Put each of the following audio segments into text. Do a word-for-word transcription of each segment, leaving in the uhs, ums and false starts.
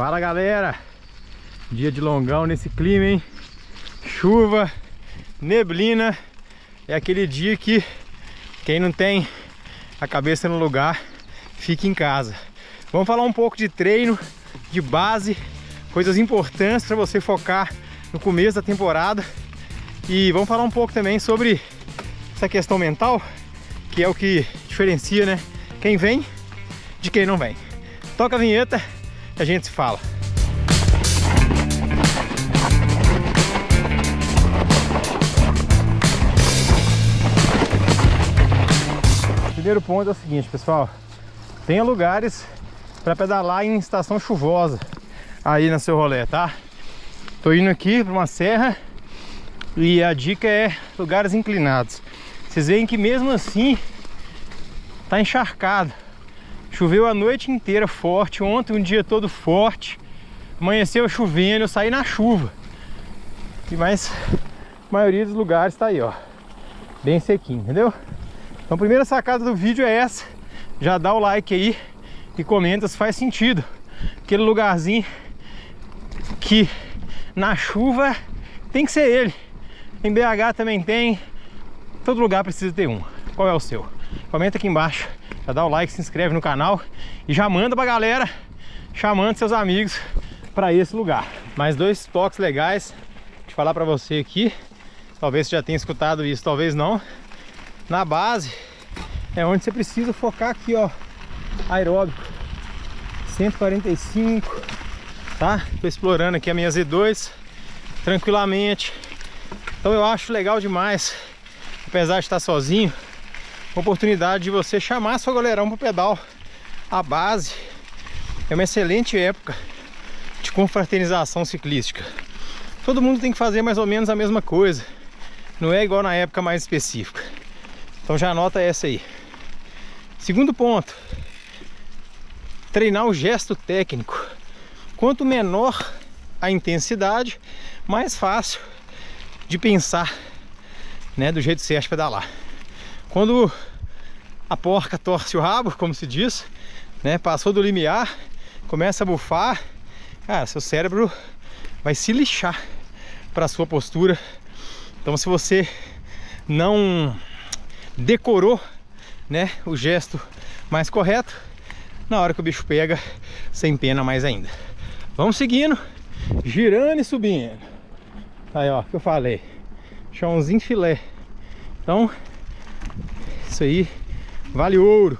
Fala galera, dia de longão nesse clima, hein? Chuva, neblina, é aquele dia que quem não tem a cabeça no lugar fica em casa. Vamos falar um pouco de treino, de base, coisas importantes para você focar no começo da temporada e vamos falar um pouco também sobre essa questão mental, que é o que diferencia, né, quem vem de quem não vem. Toca a vinheta. A gente se fala. O primeiro ponto é o seguinte, pessoal. Tenha lugares para pedalar em estação chuvosa aí no seu rolê, tá? Tô indo aqui para uma serra e a dica é lugares inclinados. Vocês veem que mesmo assim tá encharcado. Choveu a noite inteira forte, ontem um dia todo forte, amanheceu chovendo, eu saí na chuva. E mais a maioria dos lugares tá aí, ó, bem sequinho, entendeu? Então a primeira sacada do vídeo é essa, já dá o like aí e comenta se faz sentido. Aquele lugarzinho que na chuva tem que ser ele, em B H também tem, todo lugar precisa ter um. Qual é o seu? Comenta aqui embaixo. Já dá o like, se inscreve no canal e já manda pra galera, chamando seus amigos para esse lugar. Mais dois toques legais de falar pra você aqui. Talvez você já tenha escutado isso, talvez não. Na base é onde você precisa focar aqui, ó. Aeróbico cento e quarenta e cinco, tá? Tô explorando aqui a minha Z dois tranquilamente. Então eu acho legal demais, apesar de estar sozinho, oportunidade de você chamar seu goleirão para o pedal. A base é uma excelente época de confraternização ciclística. Todo mundo tem que fazer mais ou menos a mesma coisa, não é igual na época mais específica. Então já anota essa aí. Segundo ponto, treinar o gesto técnico. Quanto menor a intensidade, mais fácil de pensar, né, do jeito certo de pedalar. Quando a porca torce o rabo, como se diz, né, passou do limiar, começa a bufar, cara, seu cérebro vai se lixar para a sua postura. Então se você não decorou, né, o gesto mais correto, na hora que o bicho pega, você empena mais ainda. Vamos seguindo, girando e subindo. Aí, ó, que eu falei, chãozinho filé. Então isso aí vale ouro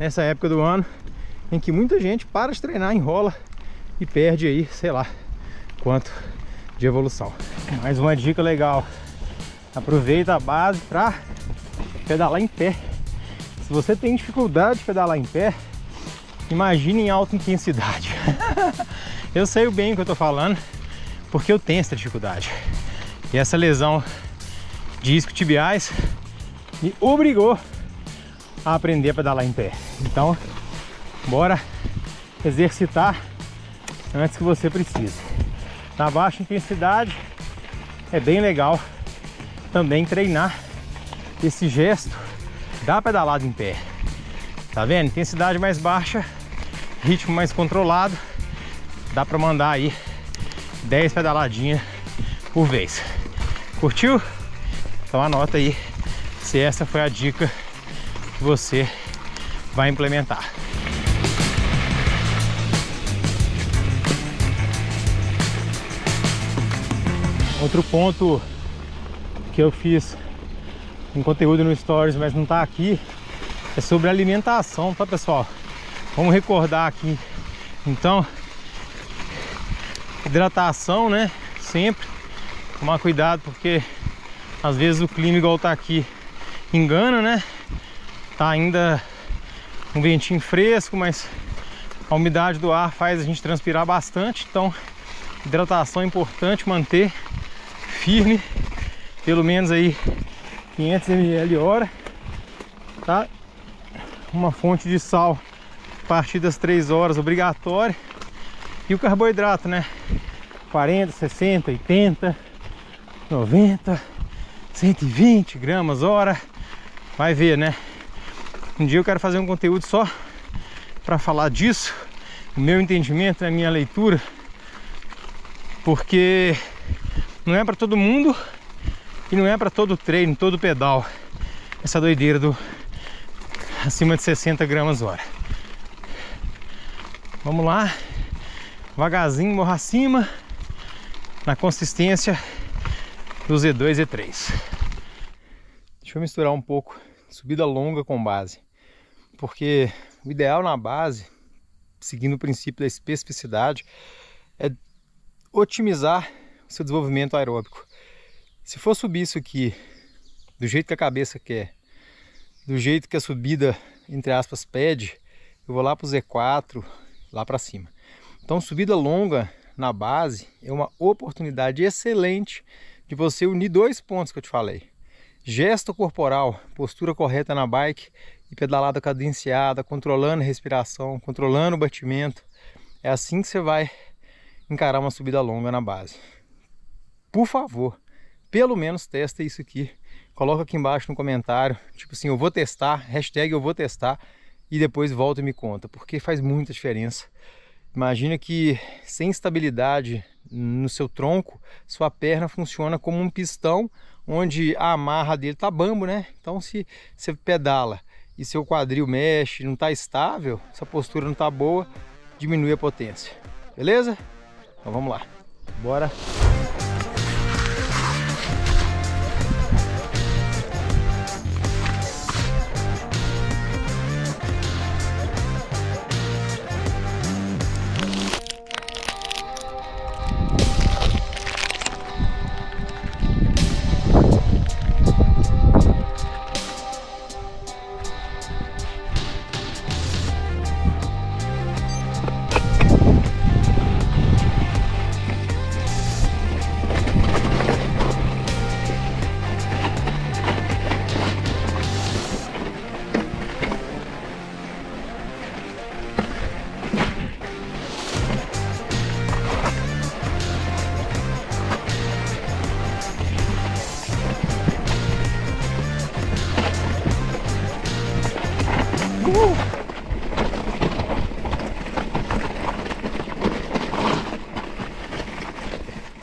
nessa época do ano em que muita gente para de treinar, enrola e perde aí, sei lá, quanto de evolução. Mais uma dica legal, aproveita a base para pedalar em pé. Se você tem dificuldade de pedalar em pé, imagine em alta intensidade. Eu sei bem o que eu tô falando, porque eu tenho essa dificuldade. E essa lesão de isquiotibiais me obrigou a aprender a pedalar em pé. Então, bora exercitar antes que você precise. Na baixa intensidade é bem legal também treinar esse gesto da pedalada em pé. Tá vendo? Intensidade mais baixa, ritmo mais controlado, dá pra mandar aí dez pedaladinhas por vez. Curtiu? Então anota aí se essa foi a dica que você vai implementar. Outro ponto que eu fiz um conteúdo no Stories, mas não tá aqui, é sobre alimentação, tá, pessoal? Vamos recordar aqui. Então, hidratação, né? Sempre tomar cuidado, porque às vezes o clima igual tá aqui engana, né? Tá ainda um ventinho fresco, mas a umidade do ar faz a gente transpirar bastante. Então, hidratação é importante manter firme, pelo menos aí quinhentos mililitros hora, tá? Uma fonte de sal a partir das três horas, obrigatória. E o carboidrato, né? quarenta, sessenta, oitenta, noventa, cento e vinte gramas hora. Vai ver, né? Um dia eu quero fazer um conteúdo só para falar disso, o meu entendimento, a minha leitura, porque não é para todo mundo e não é para todo treino, todo pedal, essa doideira do acima de sessenta gramas hora. Vamos lá, devagarzinho, morra acima, na consistência do Z dois e Z três. Deixa eu misturar um pouco subida longa com base, porque o ideal na base, seguindo o princípio da especificidade, é otimizar o seu desenvolvimento aeróbico. Se for subir isso aqui do jeito que a cabeça quer, do jeito que a subida, entre aspas, pede, eu vou lá para o Z quatro, lá para cima. Então, subida longa na base é uma oportunidade excelente de você unir dois pontos que eu te falei: gesto corporal, postura correta na bike e pedalada cadenciada, controlando a respiração, controlando o batimento. É assim que você vai encarar uma subida longa na base. Por favor, pelo menos testa isso aqui. Coloca aqui embaixo no comentário, tipo assim, eu vou testar, hashtag eu vou testar, e depois volta e me conta, porque faz muita diferença. Imagina que sem estabilidade no seu tronco, sua perna funciona como um pistão, onde a amarra dele tá bambo, né? Então se você pedala e seu quadril mexe, não tá estável, essa postura não tá boa, diminui a potência, beleza? Então vamos lá, bora!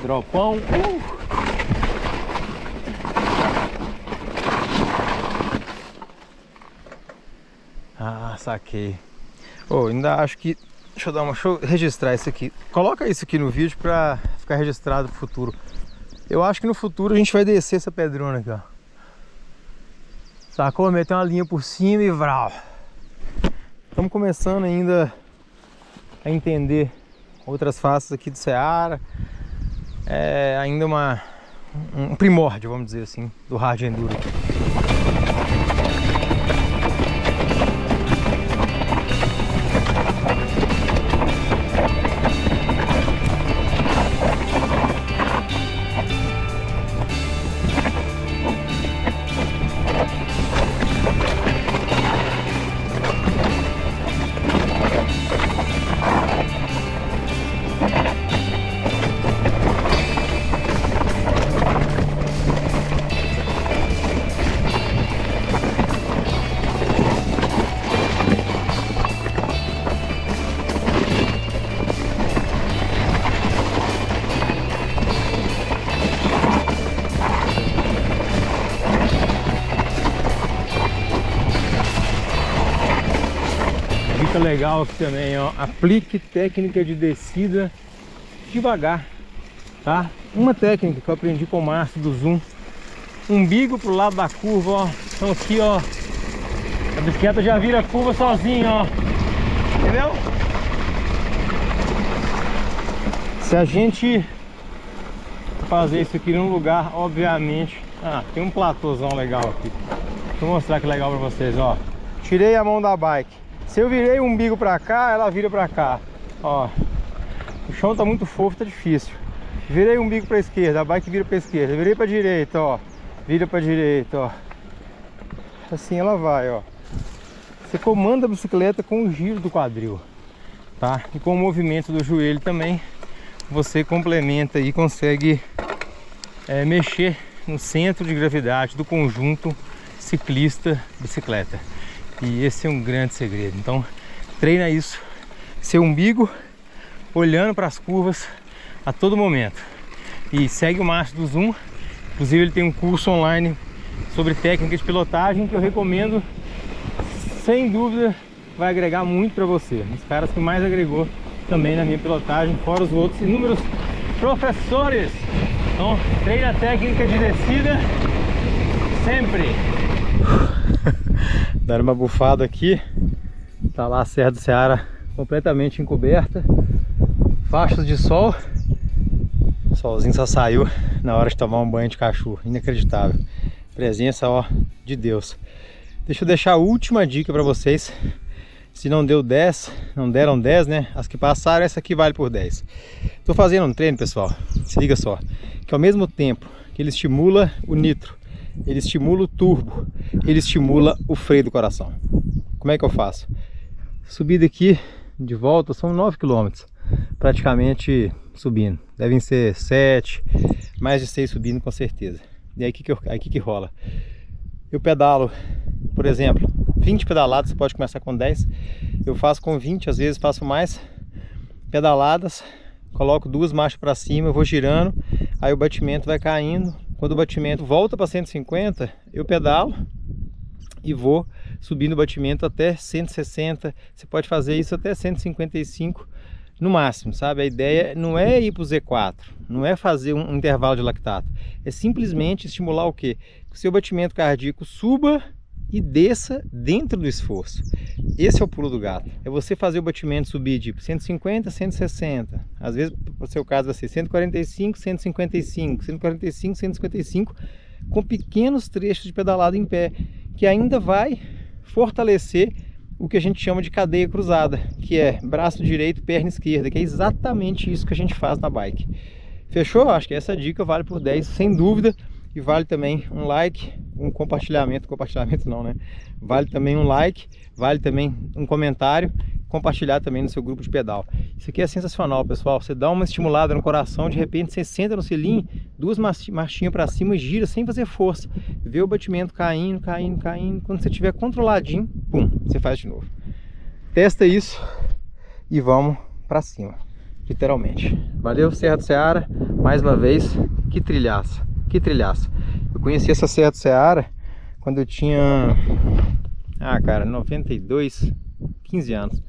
Dropão. Uh. Ah, saquei. Oh, ainda acho que... Deixa eu dar uma... Deixa eu registrar isso aqui. Coloca isso aqui no vídeo pra ficar registrado pro futuro. Eu acho que no futuro a gente vai descer essa pedrona aqui, ó. Sacou? Meter uma linha por cima e vral. Estamos começando ainda a entender outras faces aqui do Ceará. É ainda uma, um primórdio, vamos dizer assim, do hard enduro. Legal aqui também, ó, aplique técnica de descida devagar, tá? Uma técnica que eu aprendi com o Márcio do Zoom, umbigo pro lado da curva, ó. Então aqui, ó, a bicicleta já vira a curva sozinha, ó, entendeu? Se a gente fazer isso aqui num lugar, obviamente... Ah, tem um platôzão legal aqui, deixa eu mostrar que legal pra vocês, ó. Tirei a mão da bike. Se eu virei o umbigo pra cá, ela vira pra cá, ó. O chão tá muito fofo, tá difícil. Virei o umbigo pra esquerda, a bike vira pra esquerda. Virei pra direita, ó. Vira pra direita, ó. Assim ela vai, ó. Você comanda a bicicleta com o giro do quadril, tá? E com o movimento do joelho também, você complementa e consegue é, mexer no centro de gravidade do conjunto ciclista-bicicleta. E esse é um grande segredo. Então treina isso, seu umbigo, olhando para as curvas a todo momento. E segue o Márcio do Zoom, inclusive ele tem um curso online sobre técnicas de pilotagem que eu recomendo, sem dúvida vai agregar muito para você. Um dos caras que mais agregou também na minha pilotagem, fora os outros inúmeros professores. Então, treina a técnica de descida sempre. Dar uma bufada aqui. Tá lá a Serra do Ceará completamente encoberta, faixas de sol. O solzinho só saiu na hora de tomar um banho de cachorro, inacreditável. Presença, ó, de Deus. Deixa eu deixar a última dica para vocês. Se não deu dez, não deram dez, né? As que passaram, essa aqui vale por dez. Tô fazendo um treino, pessoal, se liga só, que ao mesmo tempo que ele estimula o nitro, ele estimula o turbo, ele estimula o freio do coração. Como é que eu faço? Subida aqui, de volta, são nove quilômetros, praticamente subindo. Devem ser sete, mais de seis subindo com certeza. E aí que, que, eu, aí que que rola? Eu pedalo, por exemplo, vinte pedaladas, você pode começar com dez. Eu faço com vinte, às vezes faço mais pedaladas, coloco duas marchas para cima, eu vou girando, aí o batimento vai caindo. Quando o batimento volta para cento e cinquenta, eu pedalo e vou subindo o batimento até cento e sessenta. Você pode fazer isso até cento e cinquenta e cinco no máximo, sabe? A ideia não é ir para o Z quatro, não é fazer um intervalo de lactato, é simplesmente estimular o quê? Que o seu batimento cardíaco suba e desça dentro do esforço. Esse é o pulo do gato, é você fazer o batimento subir de cento e cinquenta, cento e sessenta, às vezes no seu caso vai ser cento e quarenta e cinco, cento e cinquenta e cinco, cento e quarenta e cinco, cento e cinquenta e cinco, com pequenos trechos de pedalada em pé, que ainda vai fortalecer o que a gente chama de cadeia cruzada, que é braço direito, perna esquerda, que é exatamente isso que a gente faz na bike. Fechou? Acho que essa dica vale por dez, sem dúvida. E vale também um like, um compartilhamento, compartilhamento não, né? Vale também um like, vale também um comentário, compartilhar também no seu grupo de pedal. Isso aqui é sensacional, pessoal. Você dá uma estimulada no coração, de repente você senta no selim, duas marchinhas para cima e gira sem fazer força. Vê o batimento caindo, caindo, caindo. Quando você estiver controladinho, pum, você faz de novo. Testa isso e vamos para cima, literalmente. Valeu, Serra do Ceará, mais uma vez, que trilhaça. Que trilhaço. Eu conheci essa Serra do Ceará quando eu tinha, ah cara, noventa e dois, quinze anos,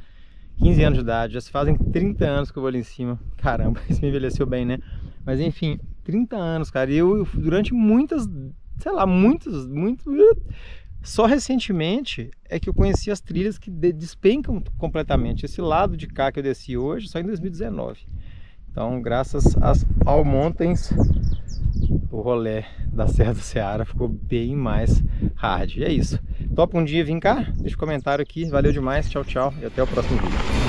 quinze anos de idade, já se fazem trinta anos que eu vou ali em cima, caramba, isso me envelheceu bem, né? Mas enfim, trinta anos, cara, e eu, eu durante muitas, sei lá, muitos, muitos, só recentemente é que eu conheci as trilhas que despencam completamente, esse lado de cá que eu desci hoje, só em dois mil e dezenove, então graças às All Mountains, o rolê da Serra do Ceará ficou bem mais hard. E é isso. Topa um dia vir cá? Deixa um comentário aqui. Valeu demais. Tchau, tchau. E até o próximo vídeo.